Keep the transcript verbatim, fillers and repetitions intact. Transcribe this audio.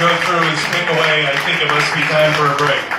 Show through his pick away. I think it must be time for a break.